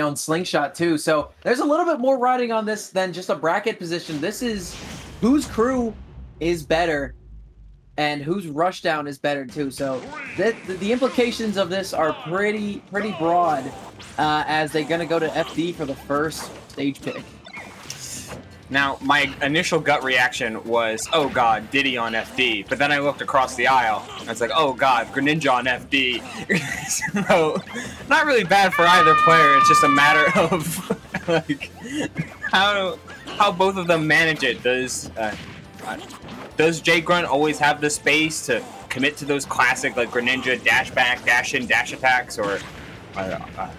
on Slingshot too, so there's a little bit more riding on this than just a bracket position. This is whose crew is better and whose rush down is better too, so the implications of this are pretty broad, as they're gonna go to FD for the first stage pick. Now, my initial gut reaction was, oh god, Diddy on FD. But then I looked across the aisle, and it's like, oh god, Greninja on FD. So, not really bad for either player, it's just a matter of, like, how both of them manage it. Does JayGrunt always have the space to commit to those classic, like, Greninja dash back, dash in, dash attacks, or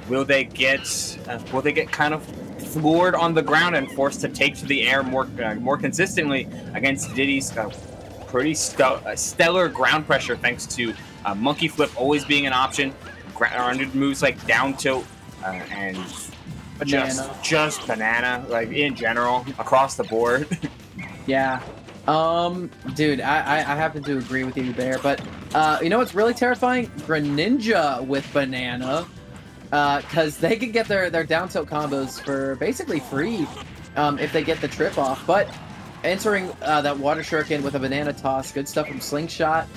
will they get kind of floored on the ground and forced to take to the air more consistently against Diddy's pretty stellar ground pressure, thanks to Monkey Flip always being an option, grounded moves like down tilt and just banana, like in general across the board. Yeah, dude, I happen to agree with you there, but you know what's really terrifying? Greninja with banana. Because they can get their down tilt combos for basically free if they get the trip off. But entering that water shuriken with a banana toss, good stuff from Slingshot.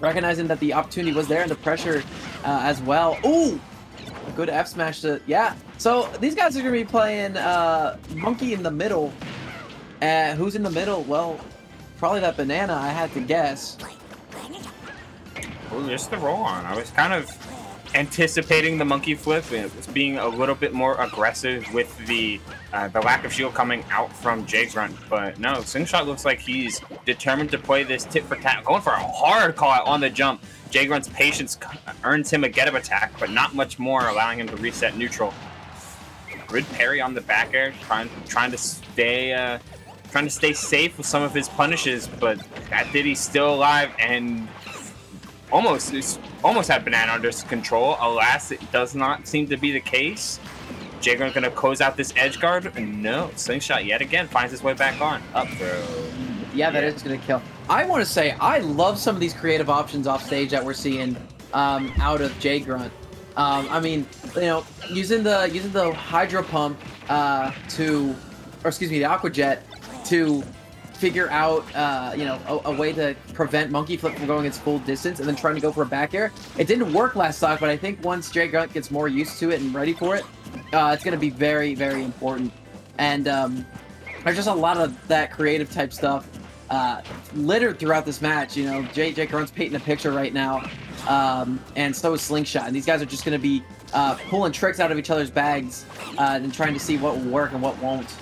Recognizing that the opportunity was there and the pressure as well. Ooh! A good F smash to... Yeah. So these guys are going to be playing Monkey in the middle. Who's in the middle? Well, probably that banana, I had to guess. Oh, just the roll on. I was kind of... anticipating the Monkey Flip, being a little bit more aggressive with the lack of shield coming out from JayGrunt, but no, Slingshot looks like he's determined to play this tit for tat, going for a hard call out on the jump. JayGrunt's patience earns him a get-up attack, but not much more, allowing him to reset neutral. Good parry on the back air, trying to stay safe with some of his punishes, but that Diddy's still alive and almost had banana under control. Alas, it does not seem to be the case. JayGrunt gonna close out this edge guard. No, Slingshot yet again finds his way back on. Up throw. Yeah, that is gonna kill. I want to say I love some of these creative options off stage that we're seeing out of JayGrunt. I mean, you know, using the Hydro Pump the Aqua Jet to figure out, you know, a way to prevent Monkey Flip from going its full distance and then trying to go for a back air. It didn't work last stock, but I think once JayGrunt gets more used to it and ready for it, it's going to be very, very important. And there's just a lot of that creative type stuff littered throughout this match. You know, JayGrunt's painting a picture right now, and so is Slingshot. And these guys are just going to be pulling tricks out of each other's bags and trying to see what will work and what won't.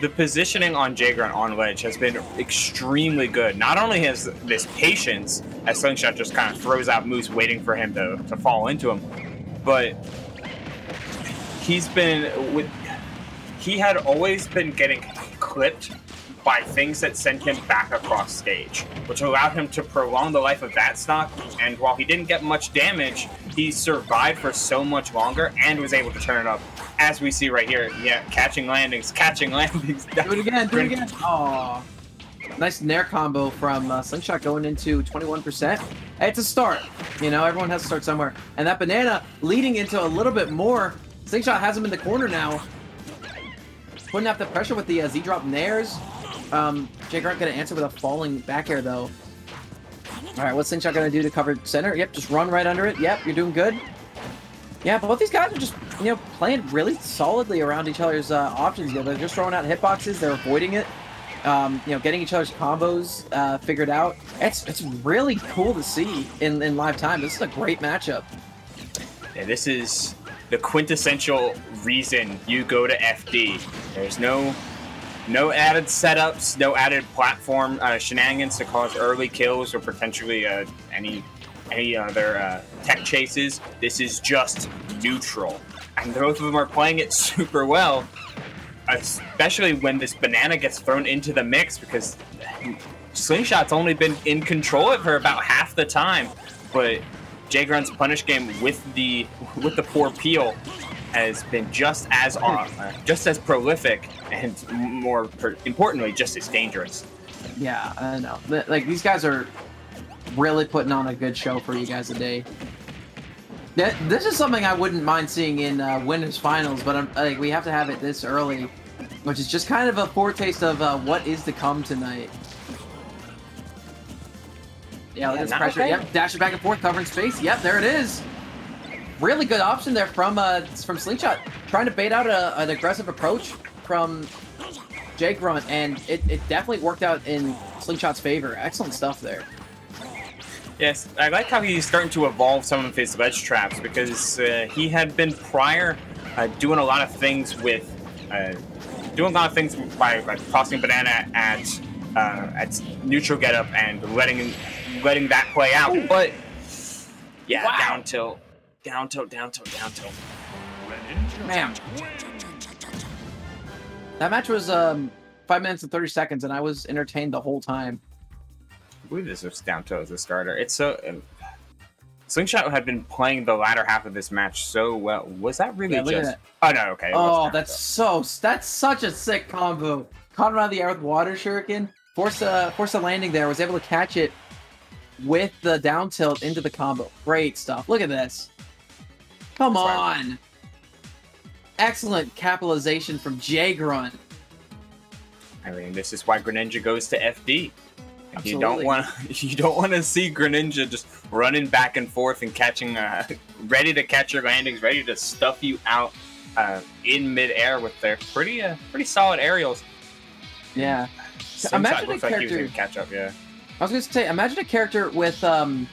The positioning on JayGrunt on ledge has been extremely good. Not only has this patience, as Slingshot just kind of throws out moves waiting for him to fall into him, but he had always been getting clipped by things that sent him back across stage, which allowed him to prolong the life of that stock, and while he didn't get much damage, he survived for so much longer and was able to turn it up, as we see right here. Yeah, catching landings. Do it again. Aww. Nice Nair combo from Slingshot going into 21%. It's a start. You know, everyone has to start somewhere. And that banana leading into a little bit more. Slingshot has him in the corner now. Putting up the pressure with the Z-drop Nairs. JayGrunt gonna answer with a falling back air though. Alright, what's Slingshot gonna do to cover center? Yep, just run right under it. Yep, you're doing good. Yeah, but both these guys are just, you know, playing really solidly around each other's options. You know, they're just throwing out hitboxes, they're avoiding it. You know, getting each other's combos figured out. It's really cool to see in live time. This is a great matchup. Yeah, this is the quintessential reason you go to FD. There's no added setups, no added platform shenanigans to cause early kills or potentially any other tech chases. This is just neutral. And both of them are playing it super well, especially when this banana gets thrown into the mix, because Slingshot's only been in control of her about half the time. But JayGrunt's punish game with the poor peel has been just as prolific, and more importantly, just as dangerous. Yeah, I know. Like, these guys are really putting on a good show for you guys today. This is something I wouldn't mind seeing in Winners Finals, but we have to have it this early, which is just kind of a foretaste of what is to come tonight. Yeah, look at this pressure. Okay. Yep, dash it back and forth, covering space. Yep, there it is. Really good option there from Slingshot, trying to bait out an aggressive approach from JayGrunt, and it definitely worked out in Slingshot's favor. Excellent stuff there. Yes, I like how he's starting to evolve some of his ledge traps, because he had been prior doing a lot of things with by tossing banana at neutral getup and letting that play out. Ooh. But yeah, wow. Down tilt. Man, that match was 5 minutes and 30 seconds, and I was entertained the whole time. I believe this was down tilt as a starter. It's so Slingshot had been playing the latter half of this match so well. Was that really just? Oh no, okay. Oh, that's such a sick combo. Caught him out of the air with water shuriken. Forced a landing there. Was able to catch it with the down tilt into the combo. Great stuff. Look at this. Come on. Excellent capitalization from JayGrunt. I mean, this is why Greninja goes to FD. Absolutely. You don't want to see Greninja just running back and forth and catching, ready to catch your landings, ready to stuff you out in midair with their pretty solid aerials. Yeah. Imagine a character. Like he was gonna catch up. Yeah. I was going to say, imagine a character with a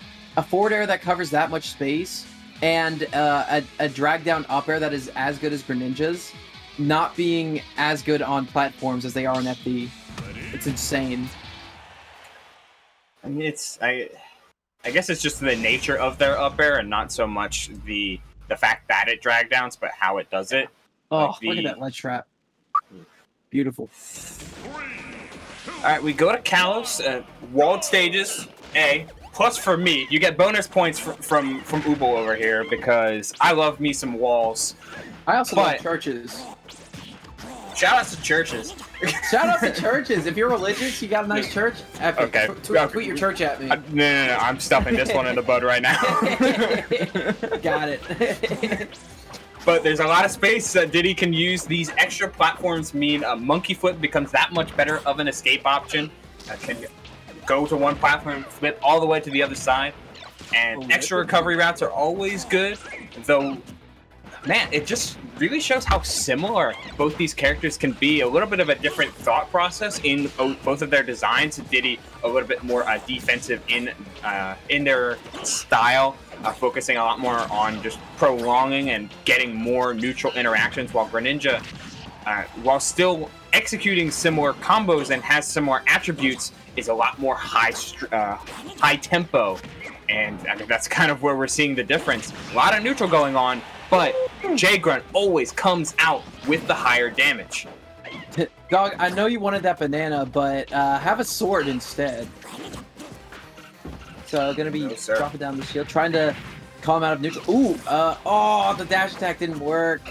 forward air that covers that much space and a drag down up air that is as good as Greninja's, not being as good on platforms as they are on FD. It's insane. I mean, I guess it's just the nature of their up air and not so much the fact that it drag downs, but how it does it. Oh, like look at that ledge trap. Beautiful. All right, we go to Kalos, walled stages, A, plus for me. You get bonus points from Ubel over here because I love me some walls. I also love churches. Shoutouts to churches. Shoutouts to churches. If you're religious, you got a nice church. Epic. Okay. Tweet your church at me. No. I'm stuffing this one in the bud right now. Got it. But there's a lot of space that Diddy can use. These extra platforms mean a monkey flip becomes that much better of an escape option. Can go to one platform, flip all the way to the other side. And extra recovery routes are always good. Though, man, it just really shows how similar both these characters can be. A little bit of a different thought process in both of their designs. Diddy a little bit more defensive in their style. Focusing a lot more on just prolonging and getting more neutral interactions, while Greninja, while still executing similar combos and has similar attributes, is a lot more high tempo. And I mean, that's kind of where we're seeing the difference. A lot of neutral going on, but JayGrunt always comes out with the higher damage. Dog, I know you wanted that banana, but have a sword instead. So gonna be dropping down the shield, trying to calm out of neutral. Ooh, oh, the dash attack didn't work.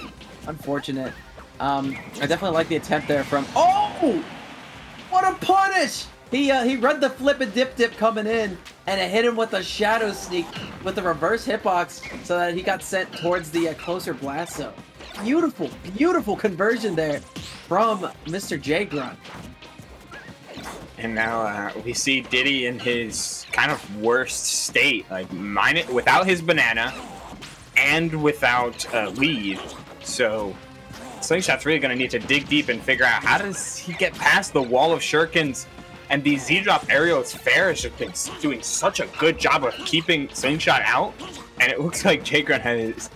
Unfortunate. I definitely like the attempt there from. Oh, what a punish! He read the flip and dip coming in, and it hit him with a shadow sneak with the reverse hitbox, so that he got sent towards the closer blast zone. Beautiful, beautiful conversion there from Mr. JayGrunt. And now we see Diddy in his kind of worst state, like without his banana and without lead. So Slingshot's really going to need to dig deep and figure out how does he get past the wall of shurikens. And the Z-drop aerials fair has just been doing such a good job of keeping Slingshot out. And it looks like JayGrunt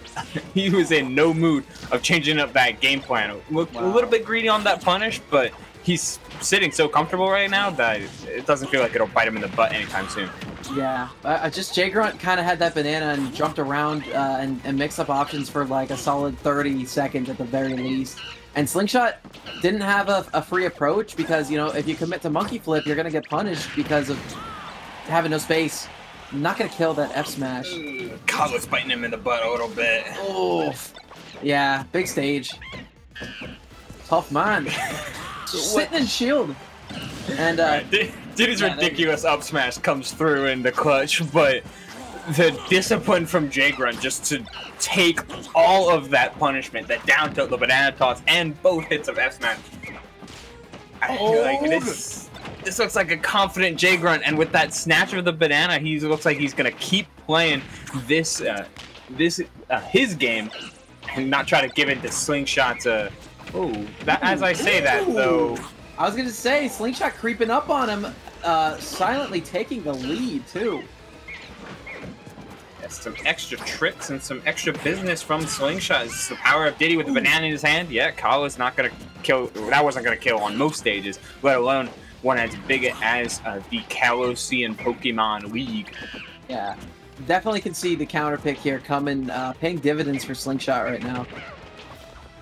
he was in no mood of changing up that game plan. Looked a little bit greedy on that punish, but he's sitting so comfortable right now that it doesn't feel like it'll bite him in the butt anytime soon. Yeah, just JayGrunt kind of had that banana and jumped around and mixed up options for like a solid 30 seconds at the very least. And Slingshot didn't have a free approach because, you know, if you commit to monkey flip, you're going to get punished because of having no space. Not going to kill that F smash. Kalos biting him in the butt a little bit. Oh, yeah, big stage. Tough man. Sitting in shield. And Diddy's ridiculous up smash comes through in the clutch, but the discipline from JayGrunt just to take all of that punishment, that down tilt, the banana toss, and both hits of F smash. I feel like this looks like a confident JayGrunt, and with that snatch of the banana, he looks like he's gonna keep playing this his game and not try to give it to Slingshot. As I say that though, I was gonna say Slingshot creeping up on him, silently taking the lead too. Some extra tricks and some extra business from Slingshot. It's the power of Diddy with the banana in his hand. Yeah, Kalos not gonna kill. That wasn't gonna kill on most stages, let alone one as big as the Kalosian Pokemon League. Yeah, definitely can see the counter pick here coming, paying dividends for Slingshot right now.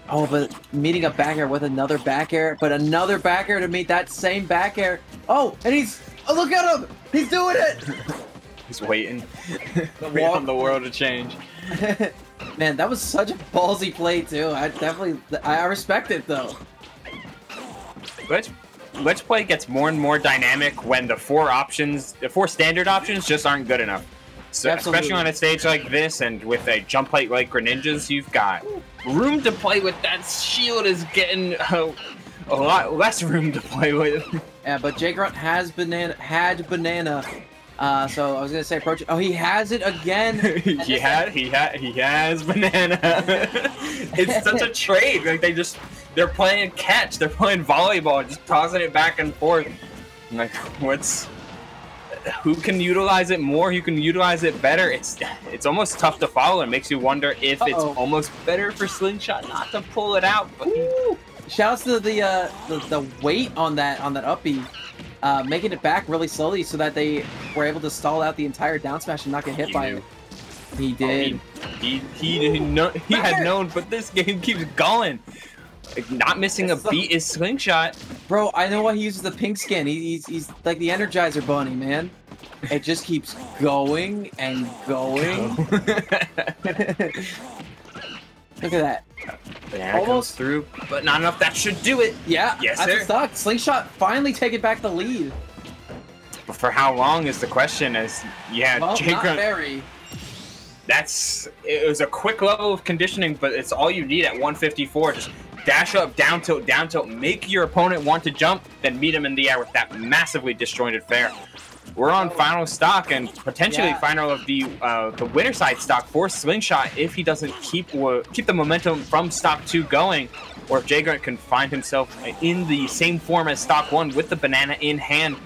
Oh, but meeting a back air with another back air, but another back air to meet that same back air. Oh, and he's, oh, look at him! He's doing it! He's waiting on the world to change. Man, that was such a ballsy play too. I respect it though. Let's play gets more and more dynamic when the four standard options just aren't good enough. So absolutely. Especially on a stage like this and with a jump height like Greninja's, you've got room to play with. That shield is getting a lot less room to play with. Yeah, but JayGrunt has had banana. So I was gonna say approach. Oh, he has it again. he has banana. It's such a trade. Like they're playing catch. They're playing volleyball, just tossing it back and forth. Like who can utilize it more? Who can utilize it better? It's almost tough to follow. It makes you wonder if it's almost better for Slingshot not to pull it out. But shouts to the weight on that uppie. Making it back really slowly so that they were able to stall out the entire down smash and not get hit by it. He did. Oh, he had known, but this game keeps going. Like, not missing a beat is Slingshot. Bro, I know why he uses the pink skin. He's like the Energizer Bunny, man. It just keeps going and going. Look at that. Banana almost comes through, but not enough. That should do it. Yeah, yes, that's stuck. Slingshot finally taking back the lead. But for how long is the question? Well, JayGrunt, very. It was a quick level of conditioning, but it's all you need at 154. Just dash up, down tilt, make your opponent want to jump, then meet him in the air with that massively disjointed fair. We're on final stock and potentially final of the winner side stock for Slingshot if he doesn't keep the momentum from stock 2 going, or if JayGrunt can find himself in the same form as stock 1 with the banana in hand.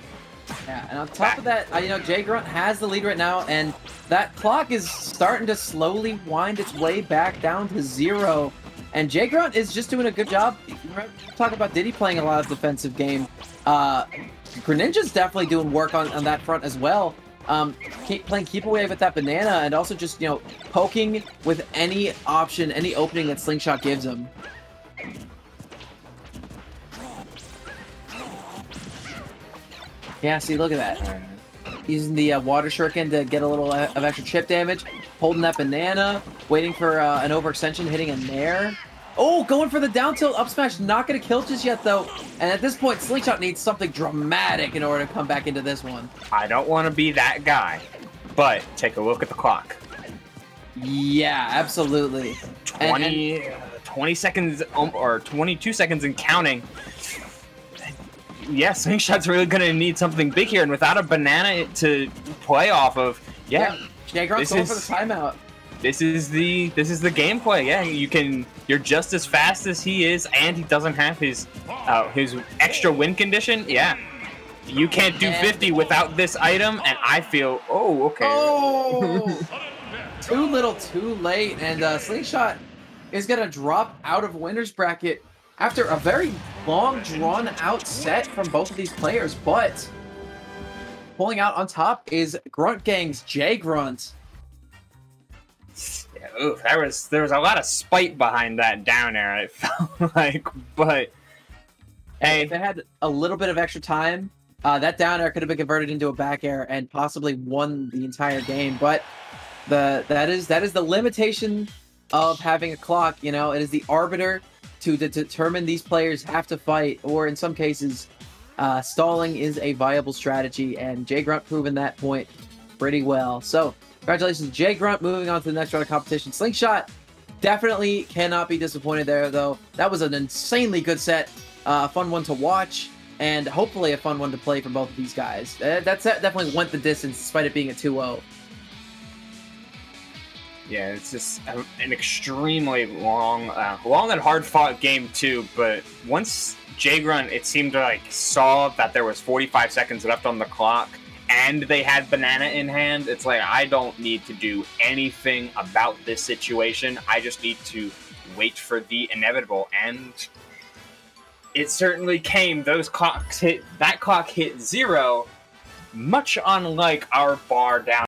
Yeah, and on top of that, you know, JayGrunt has the lead right now, and that clock is starting to slowly wind its way back down to 0. And JayGrunt is just doing a good job. We're talking about Diddy playing a lot of defensive game. Greninja's definitely doing work on that front as well. Playing keep away with that banana and also just, you know, poking with any option, any opening that Slingshot gives him. Yeah, see, look at that. Using the water shuriken to get a little of extra chip damage. Holding that banana, waiting for an overextension, hitting a nair. Oh, going for the down tilt up smash. Not going to kill just yet, though. And at this point, Slingshot needs something dramatic in order to come back into this one. I don't want to be that guy, but take a look at the clock. Yeah, absolutely. 20 seconds or 22 seconds and counting. Yeah, Slingshot's really going to need something big here. And without a banana to play off of, JayGrunt's going for the timeout. This is the gameplay. Yeah, you're just as fast as he is, and he doesn't have his extra win condition. Yeah, you can't do 50 without this item, and I feel okay. Oh, too little, too late, and Slingshot is gonna drop out of winner's bracket after a very long, drawn out set from both of these players. But pulling out on top is Grunt Gang's JayGrunt. Ooh, there was a lot of spite behind that down air, it felt like, but hey, if they had a little bit of extra time, that down air could have been converted into a back air and possibly won the entire game. But that is the limitation of having a clock. You know, it is the arbiter to determine these players have to fight, or in some cases, stalling is a viable strategy, and JayGrunt proven that point pretty well. So Congratulations, JayGrunt, moving on to the next round of competition. Slingshot definitely cannot be disappointed there, though. That was an insanely good set, a fun one to watch, and hopefully a fun one to play for both of these guys. That set definitely went the distance, despite it being a 2-0. Yeah, it's just an extremely long, long and hard-fought game, too, but once JayGrunt, it seemed to, like, saw that there was 45 seconds left on the clock, and they had banana in hand, it's like, I don't need to do anything about this situation. I just need to wait for the inevitable. And it certainly came. Those clocks hit, that clock hit zero, much unlike our bar down.